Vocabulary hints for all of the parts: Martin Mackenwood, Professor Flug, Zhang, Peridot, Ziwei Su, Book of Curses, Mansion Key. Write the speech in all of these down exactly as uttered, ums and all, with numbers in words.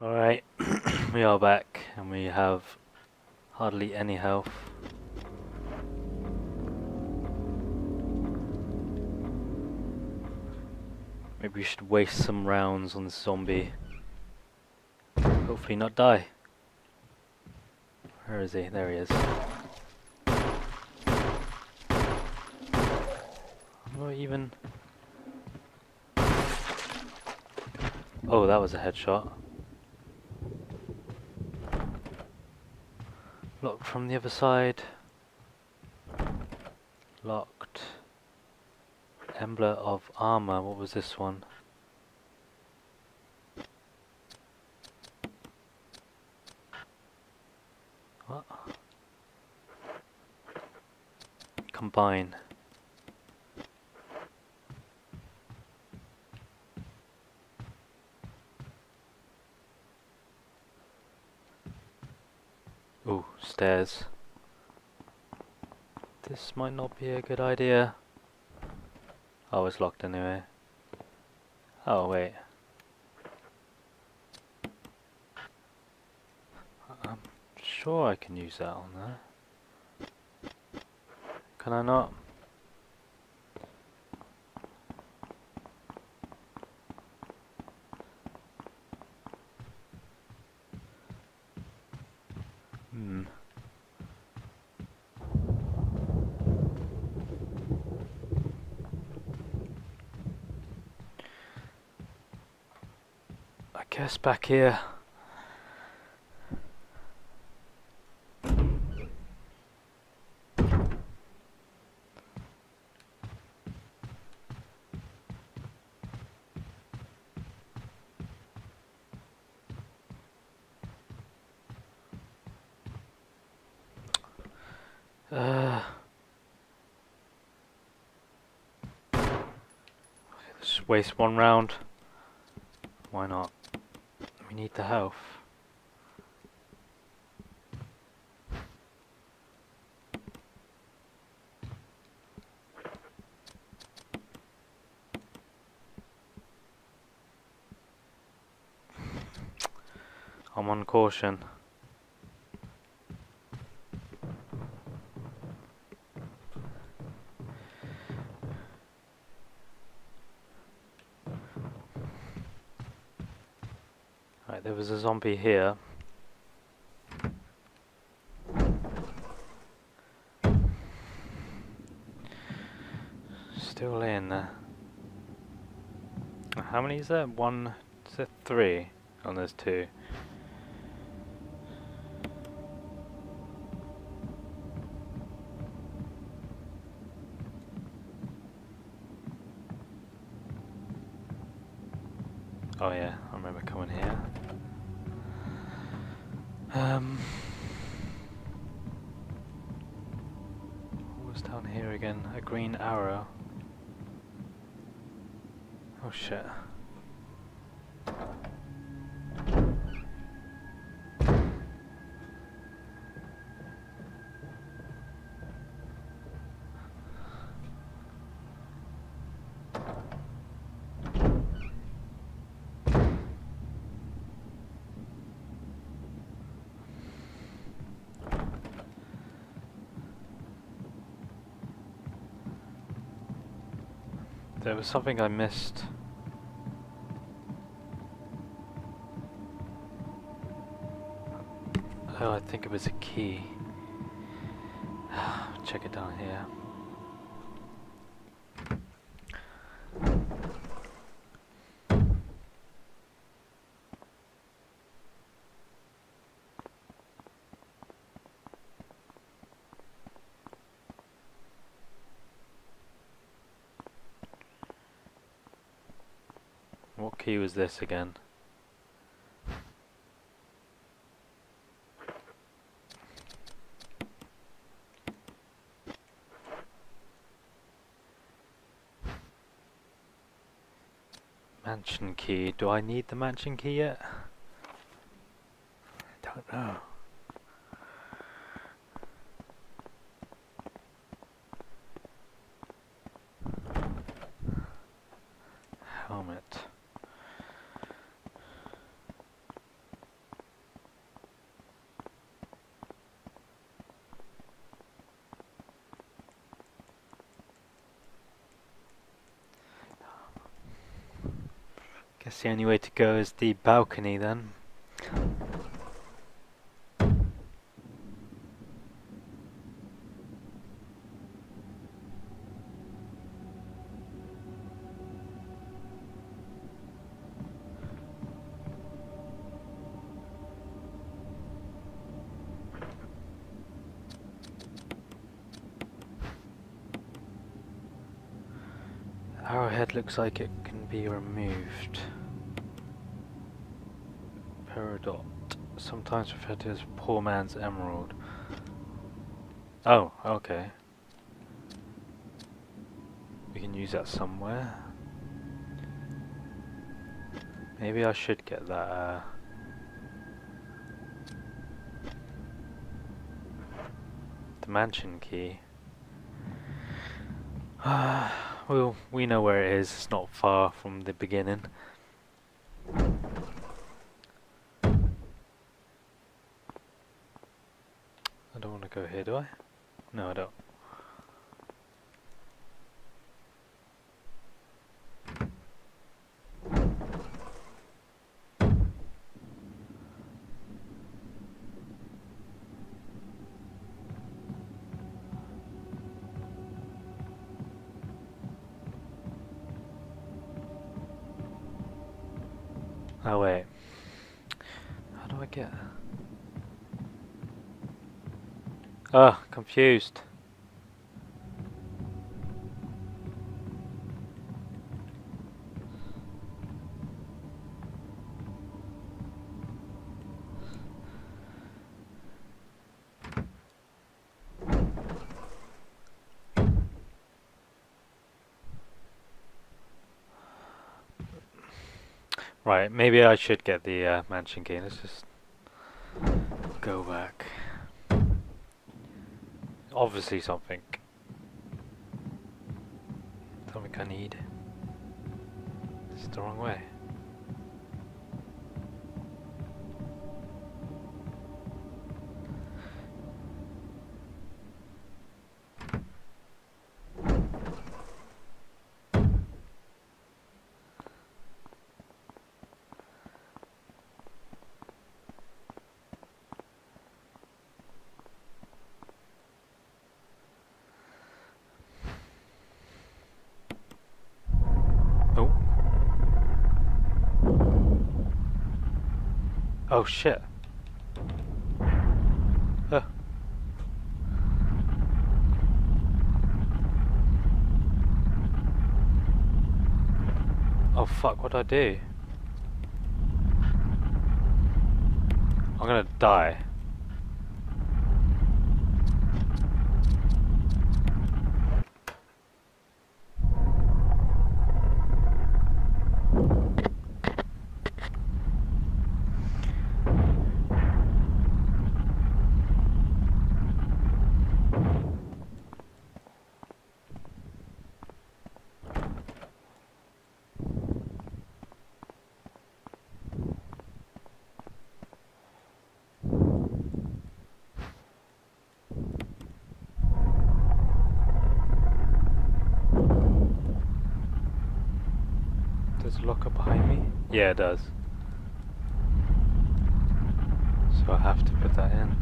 Alright, we are back and we have hardly any health. Maybe we should waste some rounds on the zombie. Hopefully not die. Where is he? There he is. I'm not even... Oh, that was a headshot. Locked from the other side. Locked. Emblem of armor. What was this one? What? Combine. Ooh, stairs. This might not be a good idea. Oh, it's locked anyway. Oh, wait. I'm sure I can use that on there. Can I not? Hmm. Guess back here. Uh. Okay, let's just waste one round. Why not? We need the health. I'm on caution. There was a zombie here. Still laying there. How many is there? One, is there three? Oh, there's two. Oh yeah, I remember coming here. Um, what was down here again? A green arrow. Oh shit. There was something I missed. Oh, I think it was a key. Check it down here. What key was this again? Mansion key. Do I need the mansion key yet? I don't know. Helmet. Guess the only way to go is the balcony then. Arrowhead looks like it can be removed. Peridot, sometimes referred to as poor man's emerald. Oh, okay. We can use that somewhere. Maybe I should get that. Uh, the mansion key. Ah. Well, we know where it is, it's not far from the beginning. I don't want to go here, do I? No, I don't. Oh wait, how do I get... Ah, oh, confused. Right, maybe I should get the uh, mansion key. Let's just go back. Obviously something. Something I need. This is the wrong way. Oh shit. Huh. Oh fuck, what'd I do? I'm gonna die. Does it lock up behind me? Yeah, it does. So I have to put that in.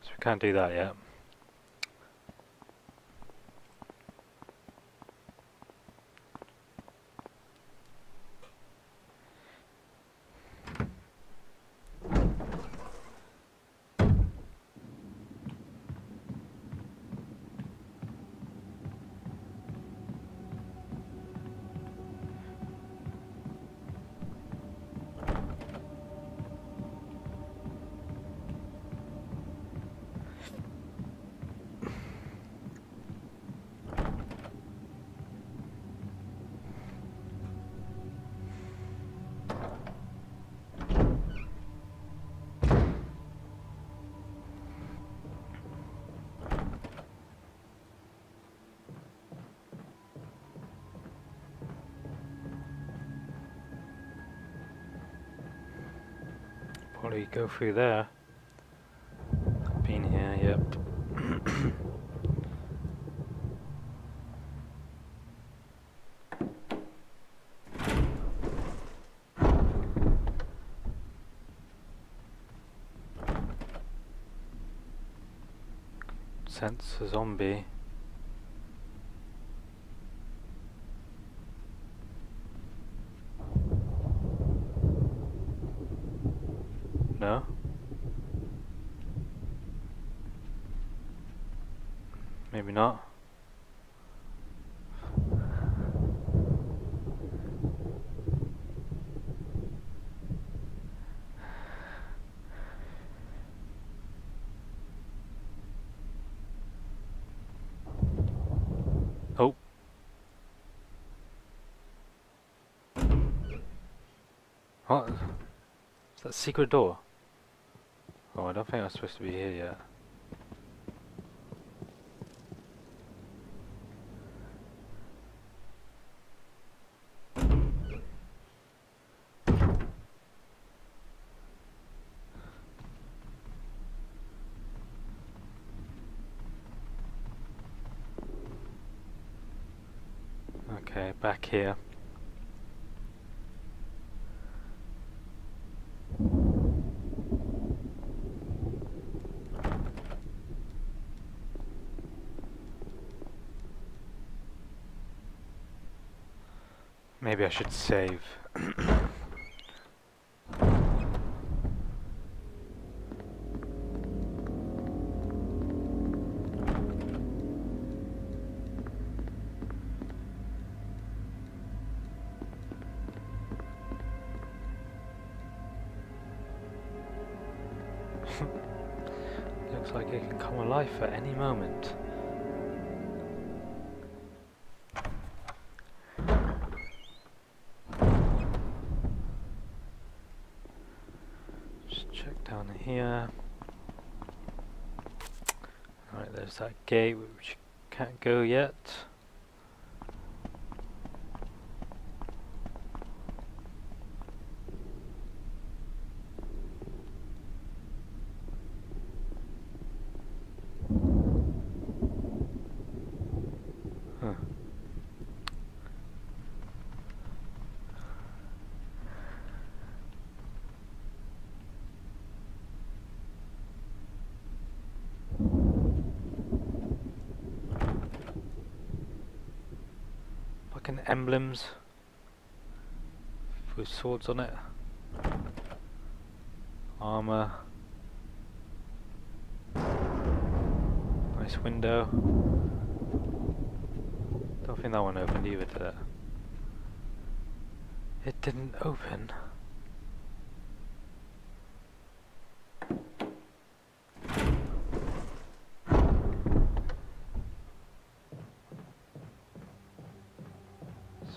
So we can't do that yet. What do you go through there? Up in here, yep. Sense a zombie. No? Maybe not. What? Is that secret door? Oh, I don't think I'm supposed to be here yet. Okay, back here. Maybe I should save. Looks like it can come alive at any moment. Here. Right, there's that gate which can't go yet. Huh. Emblems with swords on it, armor, nice window. Don't think that one opened either, did it? It didn't open.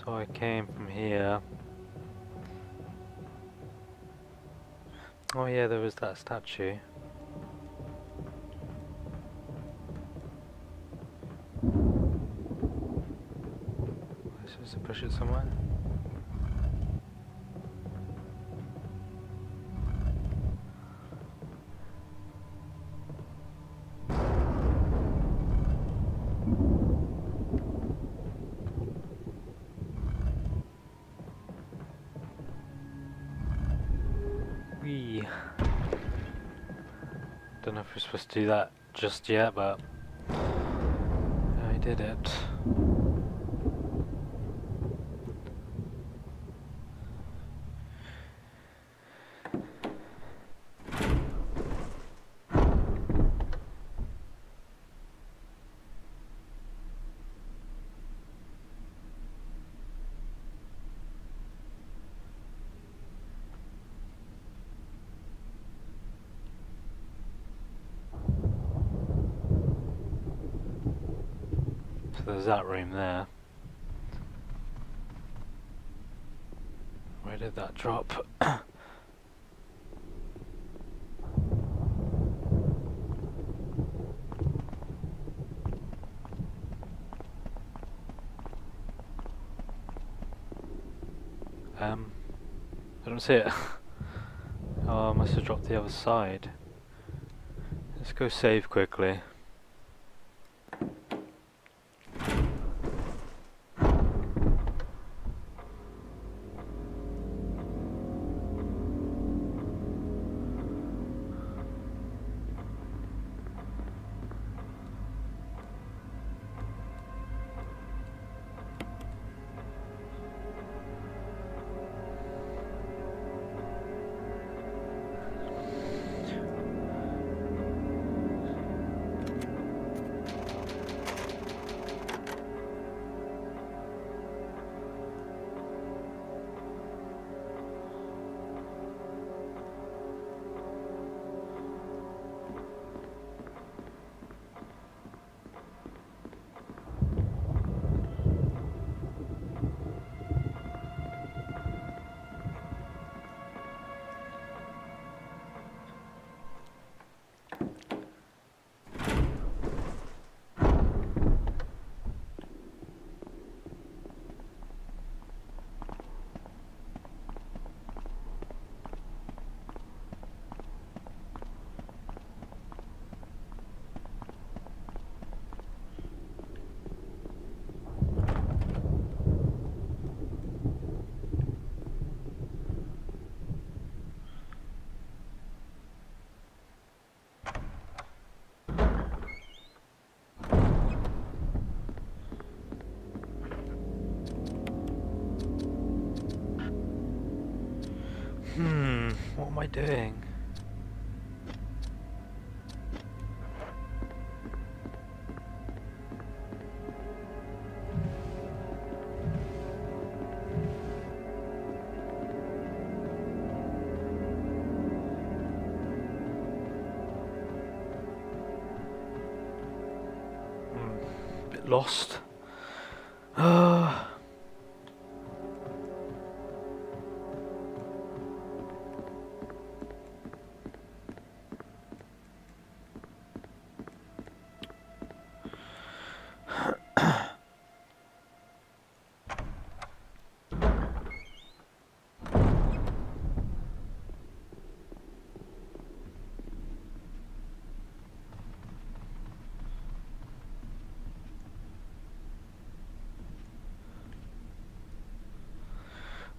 So I came from here. Oh yeah, there was that statue. Am I supposed to push it somewhere? Don't know if we're supposed to do that just yet, but I did it. There's that room there. Where did that drop? um, I don't see it. Oh, I must have dropped the other side. Let's go save quickly. Hmm, what am I doing? Hmm, bit lost.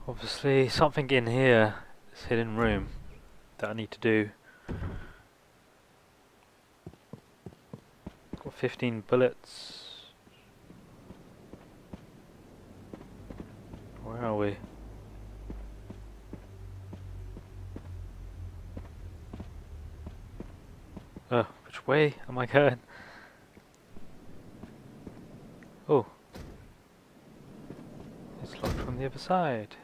Obviously something in here, this hidden room, that I need to do. Got fifteen bullets. Where are we? Oh, which way am I going? Oh. It's locked from the other side.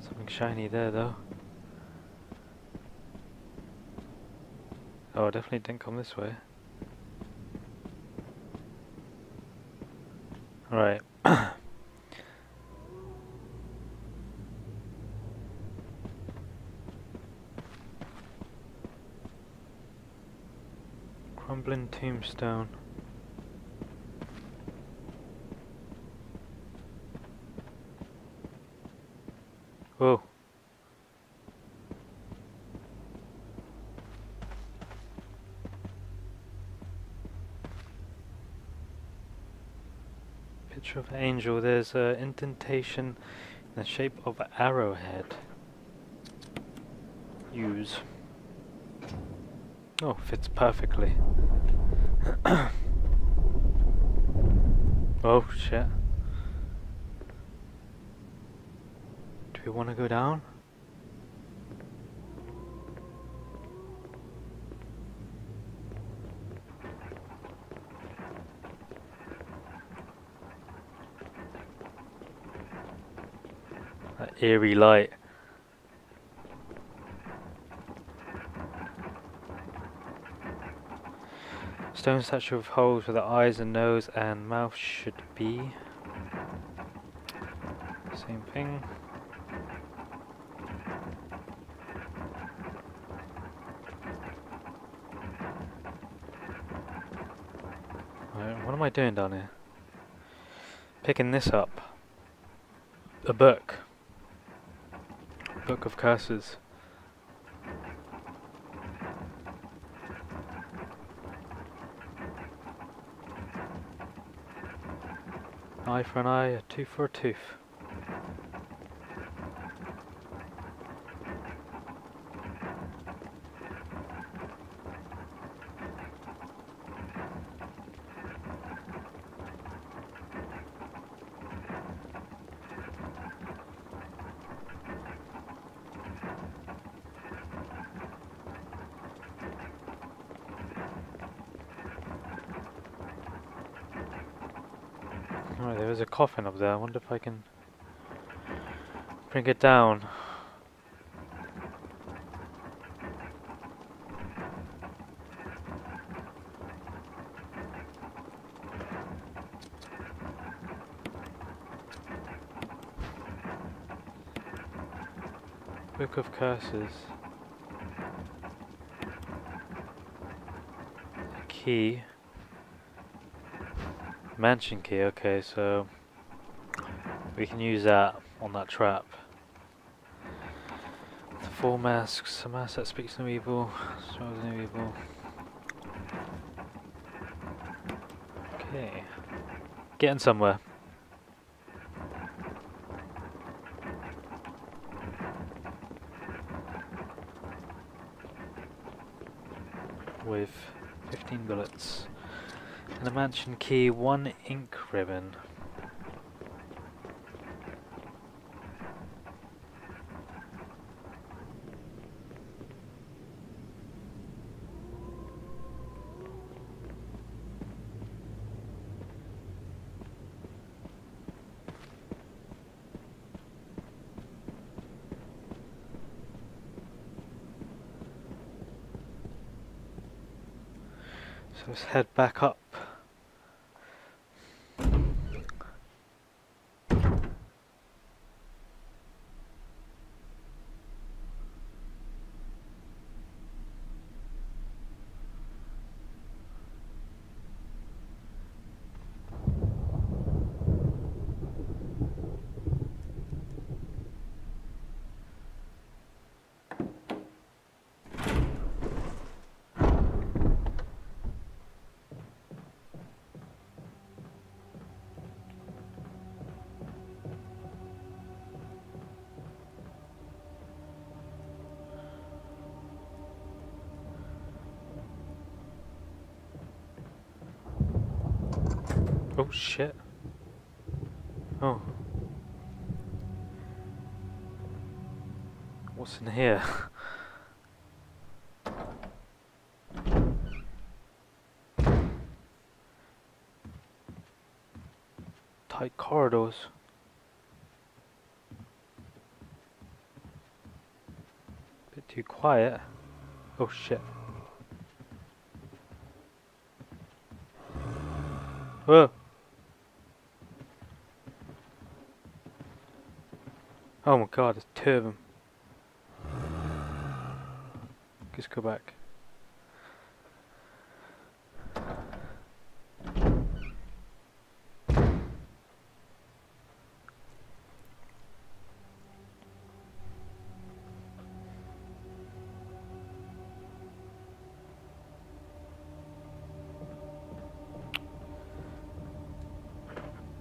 Something shiny there though. Oh, I definitely didn't come this way. Right. Crumbling tombstone. Whoa. Picture of an angel. There's an indentation in the shape of an arrowhead. Use. Oh, fits perfectly. Oh, shit. We want to go down? That eerie light. Stone statue with holes for the eyes and nose and mouth should be. Same thing. What am I doing down here? Picking this up. A book. Book of Curses. Eye for an eye, a tooth for a tooth. Alright, there is a coffin up there. I wonder if I can bring it down. Book of Curses. Key. Mansion key, okay, so we can use that on that trap. The four masks, a mask that speaks no evil, smells no evil. Okay. Getting somewhere. With fifteen bullets. And a mansion key, one ink ribbon. So let's head back up. Oh shit. Oh. What's in here? Tight corridors. Bit too quiet. Oh shit. Whoa. Oh my god, there's two of them. Just go back.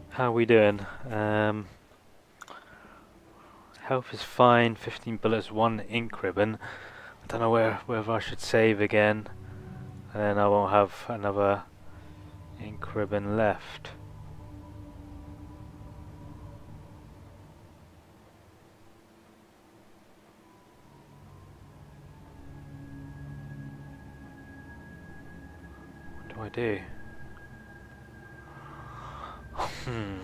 How we doing? Um... Health is fine, fifteen bullets, one ink ribbon. I don't know where, whether I should save again, and then I won't have another ink ribbon left. What do I do? Hmm.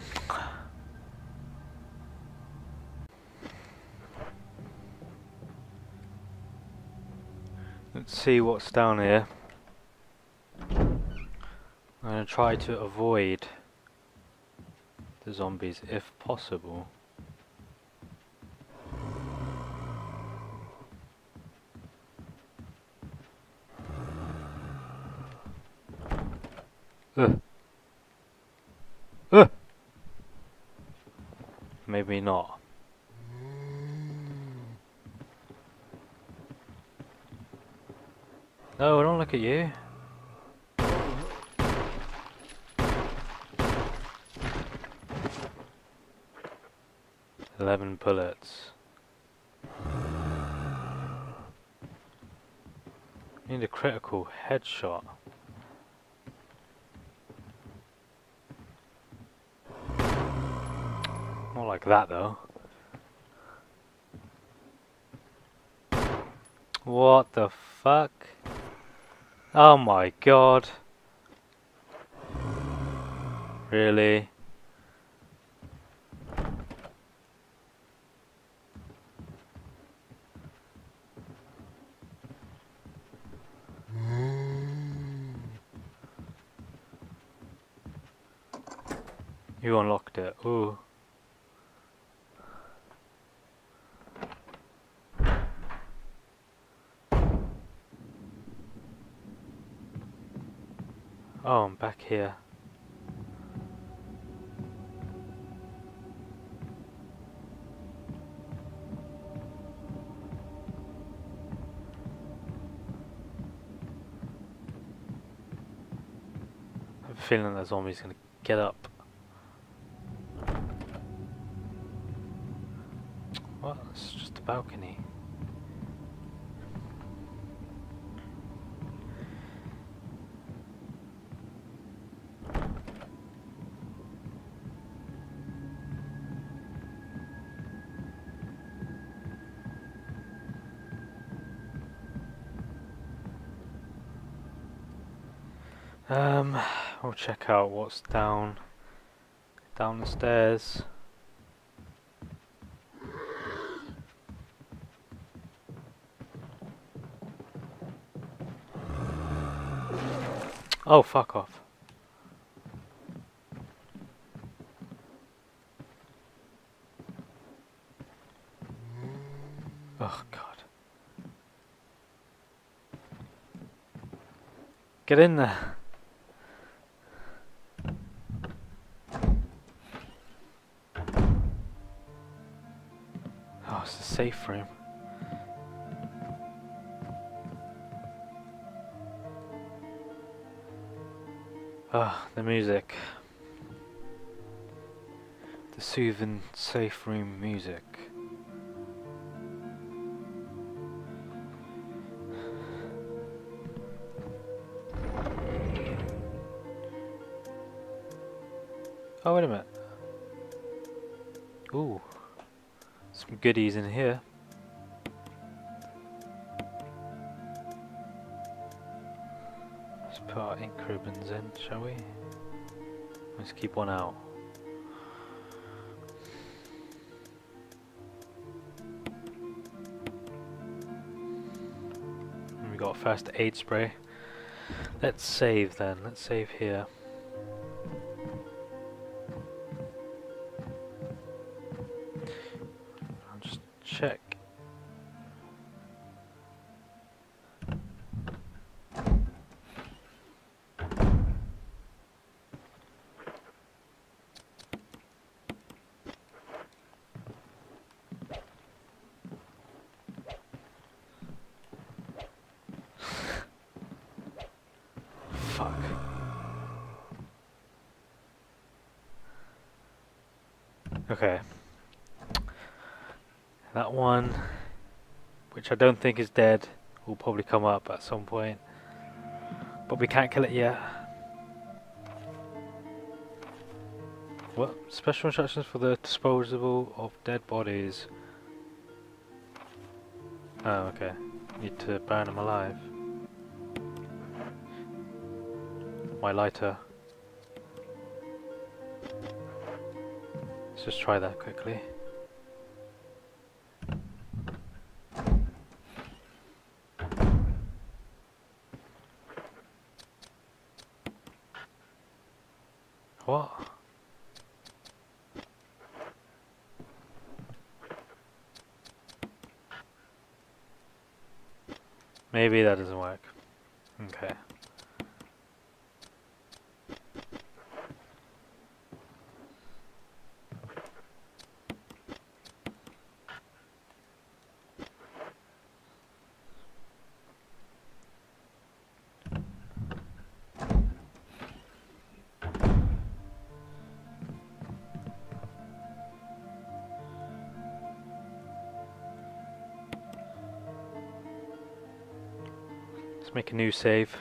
Let's see what's down here. I'm going to try to avoid the zombies if possible. Ugh. Ugh. Maybe not. No, I don't look at you. Eleven bullets. Need a critical headshot. Not like that though. What the fuck? Oh my god. Really? You unlocked it. Ooh. Oh, I'm back here. I'm feeling that zombie's gonna get up. What? It's just a balcony. Um, I'll check out what's down, down the stairs. Oh, fuck off. Oh, God. Get in there. Oh, it's the safe room. Ah, the music. The soothing safe room music. Oh, wait a minute. Ooh. Some goodies in here. Put our ink ribbons in, shall we? Let's keep one out. We got a first aid spray. Let's save then. Let's save here. I'll just check. Okay, that one, which I don't think is dead, will probably come up at some point, but we can't kill it yet. What? Special instructions for the disposal of dead bodies. Oh, okay. Need to burn them alive. My lighter. Let's just try that quickly. What? Maybe that doesn't work. Okay. Let's make a new save.